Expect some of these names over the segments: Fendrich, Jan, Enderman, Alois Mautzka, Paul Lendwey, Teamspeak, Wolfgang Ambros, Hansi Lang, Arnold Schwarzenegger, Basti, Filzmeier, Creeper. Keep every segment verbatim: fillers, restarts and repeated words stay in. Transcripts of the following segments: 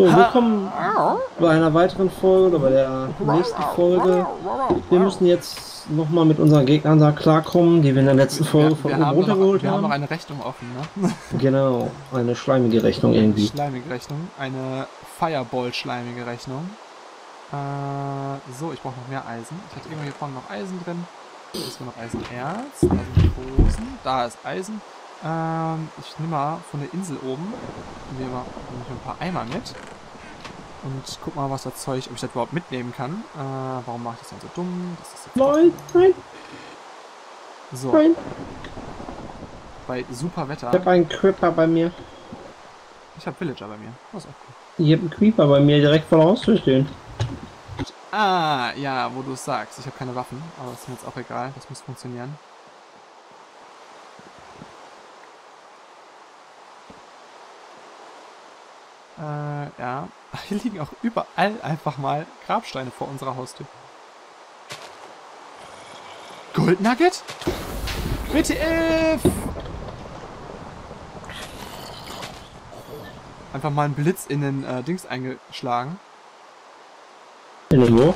So, willkommen bei einer weiteren Folge oder bei der nächsten Folge. Wir müssen jetzt nochmal mit unseren Gegnern da klarkommen, die wir in der letzten Folge von oben runtergeholt haben. Wir haben noch eine Rechnung offen, ne? Genau, eine schleimige Rechnung irgendwie. Schleimige Rechnung, eine Fireball-schleimige Rechnung. Äh, so, ich brauche noch mehr Eisen. Ich hatte irgendwo hier vorne noch Eisen drin. Hier ist mir noch Eisenerz, Eisenkosen, da ist Eisen. Ähm, ich nehme mal von der Insel oben, nehme mal ein paar Eimer mit und guck mal, was das Zeug, ob ich das überhaupt mitnehmen kann. Äh, warum mache ich das denn so dumm? Das ist nein, nein. So. Nein. Bei super Wetter. Ich habe einen Creeper bei mir. Ich habe Villager bei mir. Das ist auch cool. Ich habe einen Creeper bei mir direkt vor der Haustür stehen. Ah, ja, wo du es sagst. Ich habe keine Waffen, aber das ist mir jetzt auch egal. Das muss funktionieren. Äh, ja. Hier liegen auch überall einfach mal Grabsteine vor unserer Haustür. Goldnugget? W T F! Einfach mal einen Blitz in den äh, Dings eingeschlagen. In den wo?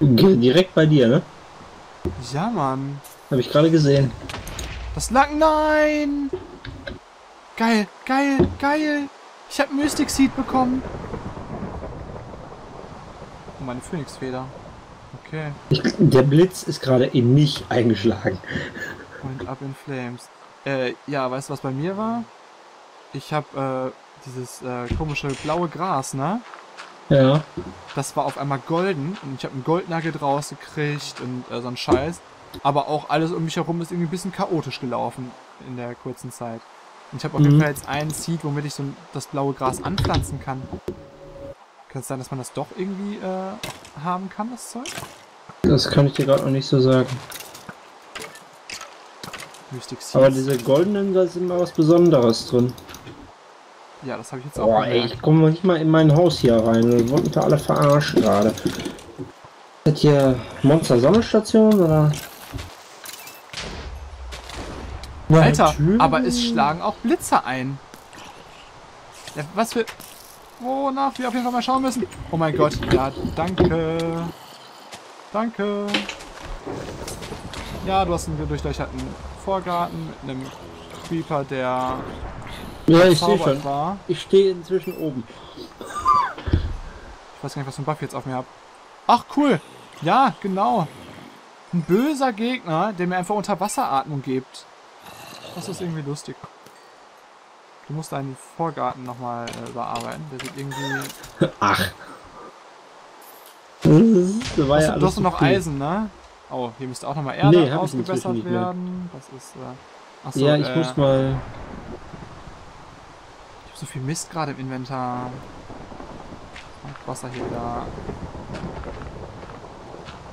Direkt bei dir, ne? Ja, Mann. Hab ich gerade gesehen. Das lag... Nein! Geil, geil, geil! Ich hab Mystic Seed bekommen! Und meine Phönixfeder. Okay. Ich, der Blitz ist gerade in mich eingeschlagen. Und up in flames. Äh, ja, weißt du, was bei mir war? Ich hab, äh, dieses, äh, komische blaue Gras, ne? Ja. Das war auf einmal golden und ich hab einen Goldnugget rausgekriegt und äh, so ein Scheiß. Aber auch alles um mich herum ist irgendwie ein bisschen chaotisch gelaufen in der kurzen Zeit. Und ich habe auf jeden mhm. Fall jetzt einen Seed, womit ich so das blaue Gras anpflanzen kann. Kann es sein, dass man das doch irgendwie äh, haben kann, das Zeug? Das kann ich dir gerade noch nicht so sagen. Mystic Seeds. Aber diese goldenen, da ist immer was Besonderes drin. Ja, das habe ich jetzt auch. Boah, ey, ich komme nicht mal in mein Haus hier rein. Wir wurden da alle verarscht gerade. Ist das hier Monster-Sammelstation oder? Alter, aber es schlagen auch Blitzer ein. Ja, was für... Wonach wir auf jeden Fall mal schauen müssen. Oh mein Gott, ja, danke. Danke. Ja, du hast einen durchleuchteten Vorgarten mit einem Creeper, der... Ja, ich stehe schon. War. Ich stehe inzwischen oben. Ich weiß gar nicht, was für ein Buff ich jetzt auf mir habe. Ach, cool. Ja, genau. Ein böser Gegner, der mir einfach Unterwasseratmung gibt. Das ist irgendwie lustig. Du musst deinen Vorgarten nochmal äh, überarbeiten. Der sieht irgendwie... Ach. Das war hast, ja du, du hast so noch viel. Eisen, ne? Oh, hier müsste auch nochmal Erde nee, ausgebessert werden. Das ist... Äh... Achso, ja, ich äh... muss mal... Ich hab so viel Mist gerade im Inventar. Und Wasser hier da.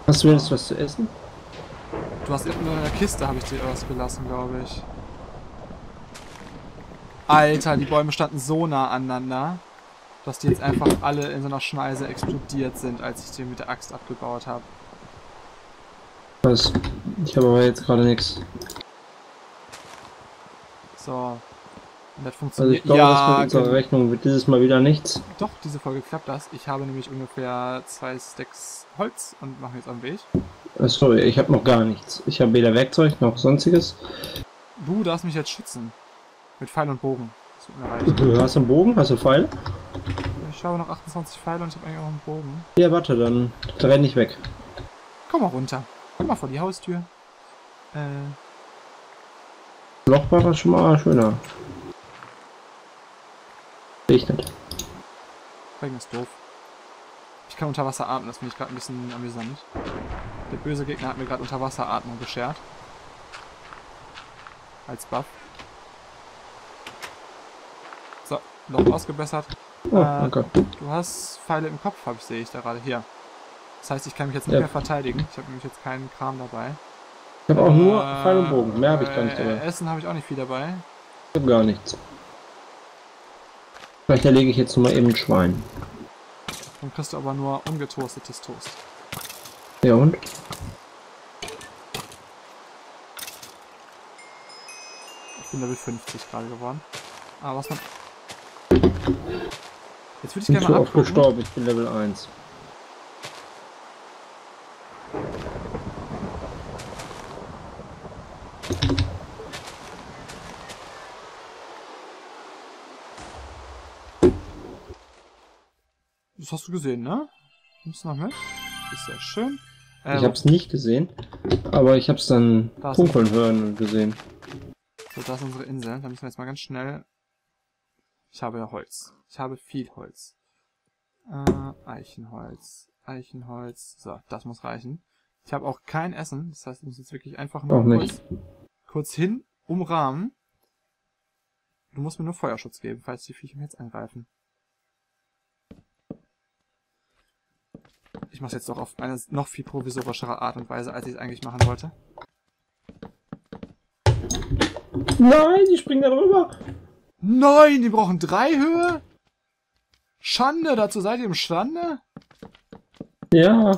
Hast du jetzt was zu essen? Du hast irgendwo in der Kiste, habe ich dir was gelassen, glaube ich. Alter, die Bäume standen so nah aneinander, dass die jetzt einfach alle in so einer Schneise explodiert sind, als ich die mit der Axt abgebaut habe. Was? Ich habe aber jetzt gerade nichts. So. Und das funktioniert. Also ich glaube, ja, das mit unserer Rechnung wird dieses Mal wieder nichts. Doch, diese Folge klappt das. Ich habe nämlich ungefähr zwei Stacks Holz und mache jetzt am Weg. Sorry, ich habe noch gar nichts. Ich habe weder Werkzeug noch sonstiges. Du darfst mich jetzt schützen. Mit Pfeil und Bogen. Das tut mir leid. Du hast einen Bogen? Hast du Pfeile? Ich habe noch achtundzwanzig Pfeile und ich habe eigentlich auch einen Bogen. Ja, warte, dann renn ich weg. Komm mal runter. Komm mal vor die Haustür. Äh. Loch war das schon mal schöner. Ich nicht. Regen ist doof. Ich kann unter Wasser atmen, das finde ich gerade ein bisschen amüsant. Der böse Gegner hat mir gerade Unterwasseratmung beschert. Als Buff. So, Loch ausgebessert. Oh, äh, du hast Pfeile im Kopf, habe ich, sehe ich da gerade. Hier. Das heißt, ich kann mich jetzt nicht ja. mehr verteidigen. Ich habe nämlich jetzt keinen Kram dabei. Ich habe auch äh, nur Pfeil und Bogen. Mehr habe ich gar nicht dabei. Essen habe ich auch nicht viel dabei. Ich habe gar nichts. Vielleicht erlege ich jetzt nochmal eben ein Schwein. Dann kriegst du aber nur ungetoastetes Toast. Ja und? Ich bin Level fünfzig gerade geworden. Aber was man... Jetzt würde ich gerne mal abgucken. Ich bin zu oft gestorben, ich bin Level eins. Das hast du gesehen, ne? Nimmst du noch mit? Ist ja schön. Ähm, ich hab's nicht gesehen, aber ich hab's dann funkeln hören und gesehen. So, das ist unsere Insel. Da müssen wir jetzt mal ganz schnell... Ich habe ja Holz. Ich habe viel Holz. Äh, Eichenholz. Eichenholz. So, das muss reichen. Ich habe auch kein Essen. Das heißt, ich muss jetzt wirklich einfach nur kurz, kurz hin umrahmen. Du musst mir nur Feuerschutz geben, falls die Viecher mir jetzt angreifen. Ich mache es jetzt doch auf eine noch viel provisorischere Art und Weise, als ich es eigentlich machen wollte. Nein, die springen da drüber. Nein, die brauchen drei Höhe. Schande, dazu seid ihr imstande? Ja.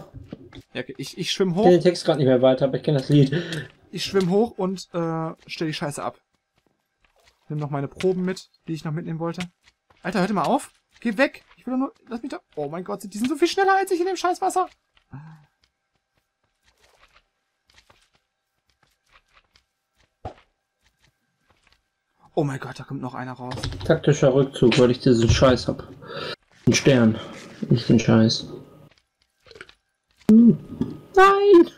Ja, okay, ich, ich schwimme hoch. Ich kenne den Text gerade nicht mehr weiter, aber ich kenne das Lied. Ich schwimme hoch und äh, stelle die Scheiße ab. Nimm noch meine Proben mit, die ich noch mitnehmen wollte. Alter, hört mal auf. Geh weg. Ich will doch nur... Lass mich da... Oh mein Gott, die sind so viel schneller als ich in dem Scheißwasser. Oh mein Gott, da kommt noch einer raus. Taktischer Rückzug, weil ich diesen Scheiß hab. Den Stern. Nicht den Scheiß. Hm. Nein!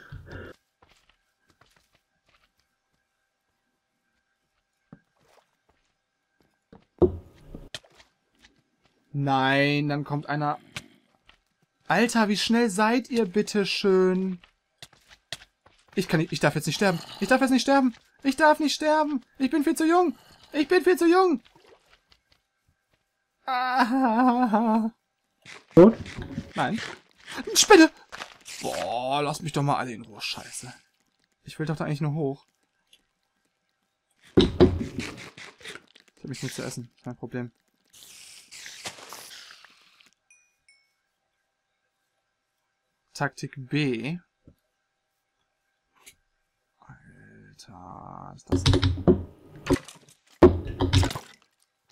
Nein, dann kommt einer... Alter, wie schnell seid ihr, bitteschön? Ich kann nicht... Ich darf jetzt nicht sterben. Ich darf jetzt nicht sterben. Ich darf nicht sterben. Ich bin viel zu jung. Ich bin viel zu jung. Ah. Gut? Nein. Spinne! Boah, lass mich doch mal alle in Ruhe, Scheiße. Ich will doch da eigentlich nur hoch. Ich hab mich nichts zu essen. Kein Problem. Taktik B. Alter, ist das...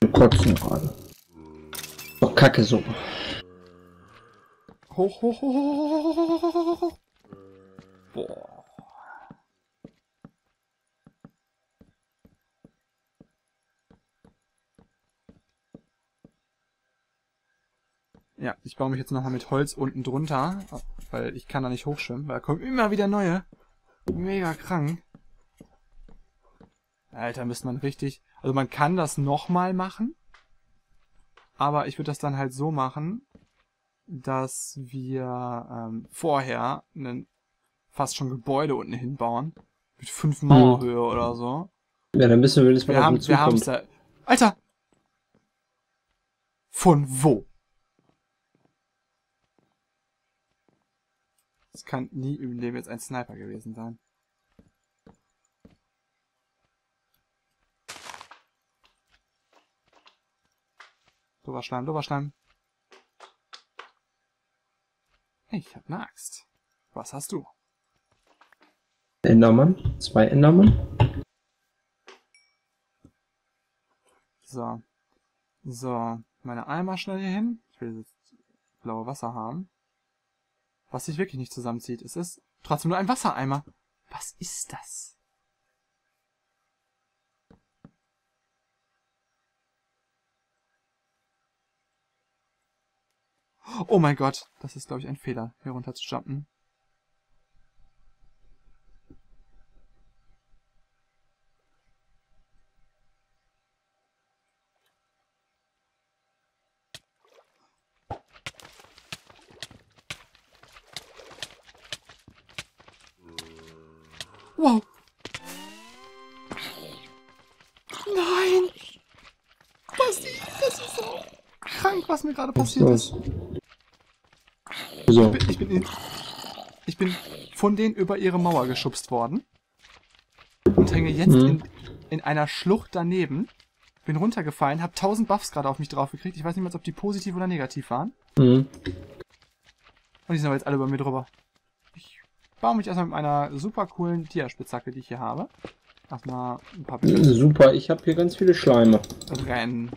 Wir kotzen gerade. Doch Kacke so. Hoch, hoch, hoch, hoch, hoch, hoch, hoch, hoch. Boah. Ja, ich baue mich jetzt nochmal mit Holz unten drunter, weil ich kann da nicht hochschwimmen, weil da kommen immer wieder neue. Mega krank. Alter, müsste man richtig... Also man kann das nochmal machen, aber ich würde das dann halt so machen, dass wir ähm, vorher einen fast schon Gebäude unten hinbauen. Mit fünf Mauerhöhe hm. oder so. Ja, dann müssen wir das mal auf den Zug kommen. Da... Alter! Von wo? Es kann nie im Leben jetzt ein Sniper gewesen sein. Dober Schleim, dober Schleim. Ich hab ne Axt. Was hast du? Endermann. Zwei Endermann. So. So. Meine Eimer schnell hier hin. Ich will jetzt blaue Wasser haben. Was sich wirklich nicht zusammenzieht. Es ist trotzdem nur ein Wassereimer. Was ist das? Oh mein Gott. Das ist, glaube ich, ein Fehler, hier runter zu jumpen. Wow. Nein. Das, das ist so krank, was mir gerade passiert ist. So. Ich, bin, ich, bin in, ich bin von denen über ihre Mauer geschubst worden. Und hänge jetzt hm. in, in einer Schlucht daneben. Bin runtergefallen, habe tausend Buffs gerade auf mich drauf gekriegt. Ich weiß nicht mal, ob die positiv oder negativ waren. Hm. Und die sind aber jetzt alle über mir drüber. Baue mich erstmal mit meiner super coolen Diaspitzhacke, die ich hier habe. Lass mal ein paar Blöcke. Super, ich habe hier ganz viele Schleime. Rennen.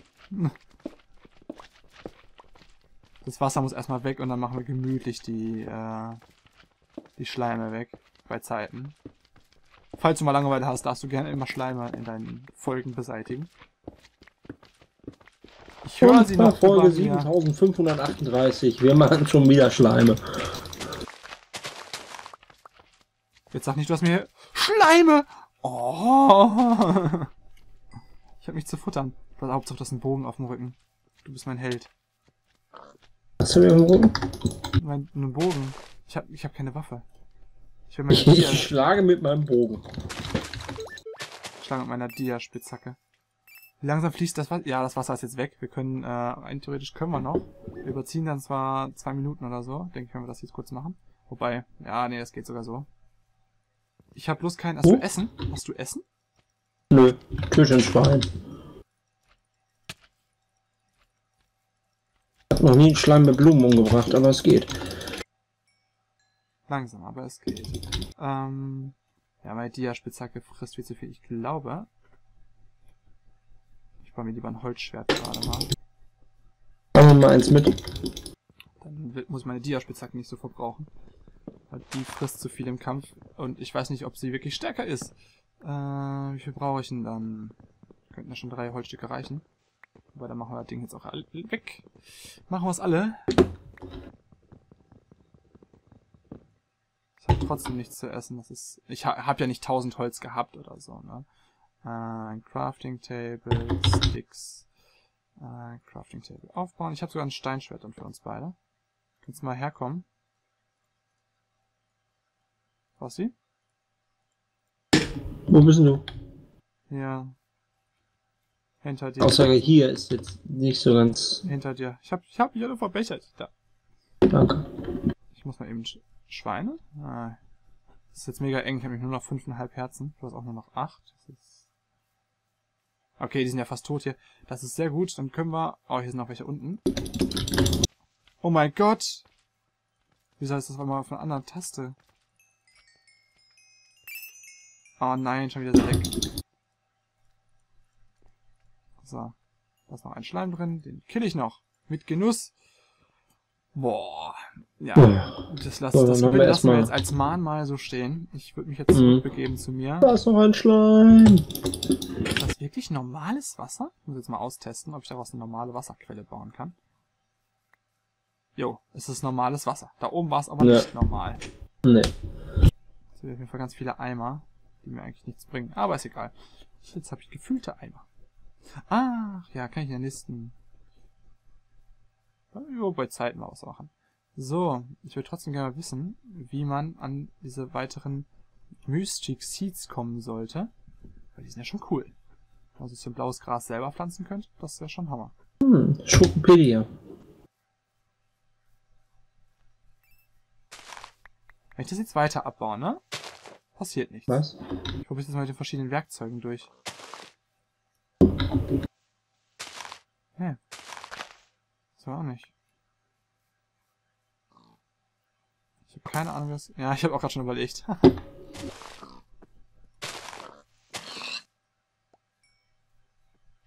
Das Wasser muss erstmal weg und dann machen wir gemütlich die, äh, die Schleime weg. Bei Zeiten. Falls du mal Langeweile hast, darfst du gerne immer Schleime in deinen Folgen beseitigen. Ich höre sie noch. Folge siebentausendfünfhundertachtunddreißig. Wir machen schon wieder Schleime. Jetzt sag nicht, du hast mir Schleime! Oh! Ich hab mich zu futtern. Hauptsache, das ist ein Bogen auf dem Rücken. Du bist mein Held. Hast du mir einen Bogen? Mein, einen Bogen. Ich hab, ich hab keine Waffe. Ich, will meine ich, ich schlage mit meinem Bogen. Ich schlage mit meiner Dia-Spitzhacke. Langsam fließt das Wasser. Ja, das Wasser ist jetzt weg. Wir können, äh, theoretisch können wir noch. Wir überziehen dann zwar zwei Minuten oder so. Denke ich, wenn wir das jetzt kurz machen. Wobei, ja, nee, das geht sogar so. Ich hab bloß keinen. Hast oh. du Essen? Hast du Essen? Nö, Küchenschwein. Ich hab noch nie einen Schleim mit Blumen umgebracht, aber es geht. Langsam, aber es geht. Ähm, ja, meine Dia-Spitzhacke frisst viel zu viel. Ich glaube... Ich baue mir lieber ein Holzschwert gerade mal. Machen wir mal eins mit. Dann wird, muss meine Dia-Spitzhacke nicht so verbrauchen. Die frisst zu viel im Kampf und ich weiß nicht, ob sie wirklich stärker ist. Äh, wie viel brauche ich denn dann? Könnten ja schon drei Holzstücke reichen. Aber dann machen wir das Ding jetzt auch alle weg. Machen wir es alle. Ich habe trotzdem nichts zu essen. Das ist, ich ha habe ja nicht tausend Holz gehabt oder so. Ne? Äh, ein Crafting Table, Sticks. Äh, Crafting Table aufbauen. Ich habe sogar ein Steinschwert dann für uns beide. Kannst du mal herkommen? Basti? Wo bist du? Ja. Hinter dir. Aussage hier ist jetzt nicht so ganz... Hinter dir. Ich hab, ich hab mich alle verbessert. Da. Danke. Ich muss mal eben... Sch Schweine? Ah. Das ist jetzt mega eng. Ich habe mich nur noch fünfeinhalb Herzen. Du hast auch nur noch acht. Das ist... Okay, die sind ja fast tot hier. Das ist sehr gut. Dann können wir... Oh, hier sind noch welche unten. Oh mein Gott! Wieso heißt das mal auf einer anderen Taste? Oh nein, schon wieder weg. So. Da ist noch ein Schleim drin. Den kill ich noch. Mit Genuss. Boah. Ja, das, lass, so, das lassen wir erstmal jetzt als Mahnmal so stehen. Ich würde mich jetzt zurückbegeben mhm. zu mir. Da ist noch ein Schleim. Ist das wirklich normales Wasser? Ich muss jetzt mal austesten, ob ich daraus eine normale Wasserquelle bauen kann. Jo, es ist normales Wasser. Da oben war es aber nee. nicht normal. Nee. Jetzt sind auf jeden Fall ganz viele Eimer, die mir eigentlich nichts bringen. Aber ist egal. Jetzt habe ich gefüllte Eimer. Ach, ja, kann ich in der nächsten... Jo, bei Zeiten mal was machen. So, ich will trotzdem gerne wissen, wie man an diese weiteren Mystic Seeds kommen sollte. Weil die sind ja schon cool. Also, dass ihr blaues Gras selber pflanzen könnt, das wäre schon Hammer. Hm, Schokopedia. Wenn ich das jetzt weiter abbaue, ne? Passiert nichts. Was? Ich probiere jetzt mal mit den verschiedenen Werkzeugen durch. Hä? Das war auch nicht. Ich habe keine Ahnung, was... Ja, ich habe auch gerade schon überlegt.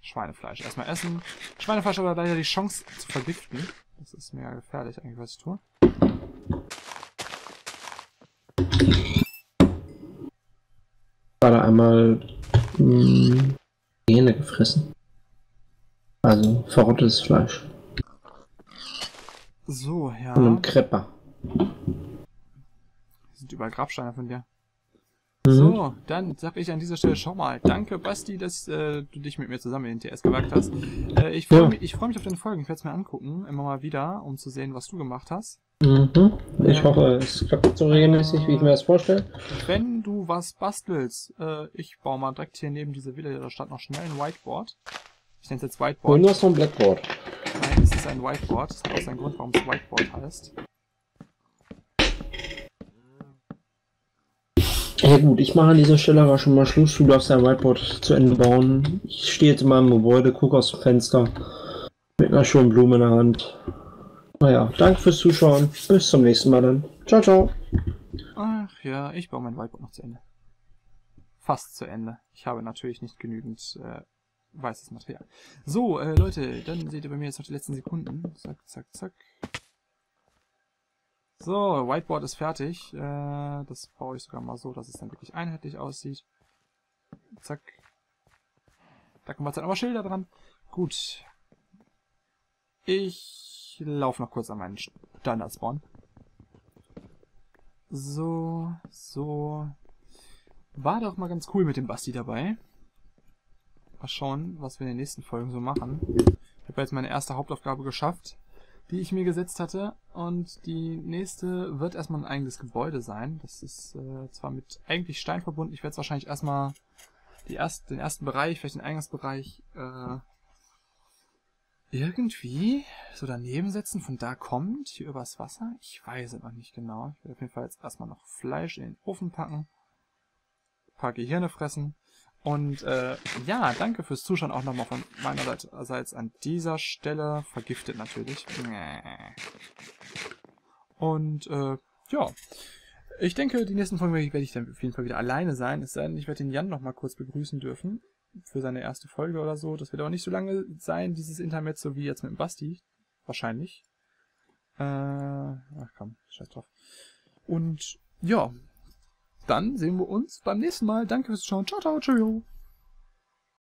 Schweinefleisch. Erstmal essen. Schweinefleisch hat aber leider die Chance zu vergiften. Das ist mega gefährlich eigentlich, was ich tue. Gerade einmal mh, Gene gefressen. Also verrottetes Fleisch. So, ja. Und ein Krepper. Das sind überall Grabsteine von dir. Mhm. So, dann sag ich an dieser Stelle schon mal danke, Basti, dass äh, du dich mit mir zusammen in den T S gewagt hast. Äh, ich freue ja. mich, freu mich auf deine Folgen. Ich werde es mir angucken, immer mal wieder, um zu sehen, was du gemacht hast. Mhm. Ich hoffe, es klappt so regelmäßig, wie ich mir das vorstelle. Wenn du was bastelst, äh, ich baue mal direkt hier neben dieser Villa der Stadt noch schnell ein Whiteboard. Ich nenne es jetzt Whiteboard. Und du hast noch ein Blackboard. Nein, es ist ein Whiteboard. Das hat auch seinen Grund, warum es Whiteboard heißt. Ja gut, ich mache an dieser Stelle aber schon mal Schluss. Du darfst dein Whiteboard zu Ende bauen. Ich stehe jetzt in meinem Gebäude, gucke aus dem Fenster mit einer schönen Blume in der Hand. Naja, danke fürs Zuschauen. Bis zum nächsten Mal dann. Ciao, ciao. Ach ja, ich baue mein Whiteboard noch zu Ende. fast zu Ende. Ich habe natürlich nicht genügend äh, weißes Material. So, äh, Leute, dann seht ihr bei mir jetzt noch die letzten Sekunden. Zack, zack, zack. So, Whiteboard ist fertig. Äh, das baue ich sogar mal so, dass es dann wirklich einheitlich aussieht. Zack. Da kommen jetzt aber Schilder dran. Gut. Ich laufe noch kurz an meinen Standard-Spawn. So, so. War doch mal ganz cool mit dem Basti dabei. Mal schauen, was wir in den nächsten Folgen so machen. Ich habe jetzt meine erste Hauptaufgabe geschafft, die ich mir gesetzt hatte. Und die nächste wird erstmal ein eigenes Gebäude sein. Das ist äh, zwar mit eigentlich Stein verbunden. Ich werde es wahrscheinlich erstmal die erst, den ersten Bereich, vielleicht den Eingangsbereich, äh, irgendwie so daneben setzen. Von da kommt hier übers Wasser. Ich weiß es noch nicht genau. Ich werde auf jeden Fall jetzt erstmal noch Fleisch in den Ofen packen. Ein paar Gehirne fressen. Und äh, ja, danke fürs Zuschauen auch nochmal von meinerseits an dieser Stelle. Vergiftet natürlich. Und äh, ja, ich denke, die nächsten Folgen werde ich dann auf jeden Fall wieder alleine sein. Es sei denn, ich werde den Jan nochmal kurz begrüßen dürfen für seine erste Folge oder so. Das wird aber nicht so lange sein, dieses Intermezzo, wie jetzt mit dem Basti. Wahrscheinlich. Äh, ach komm, scheiß drauf. Und ja, dann sehen wir uns beim nächsten Mal. Danke fürs Zuschauen. Ciao, ciao, tschüss.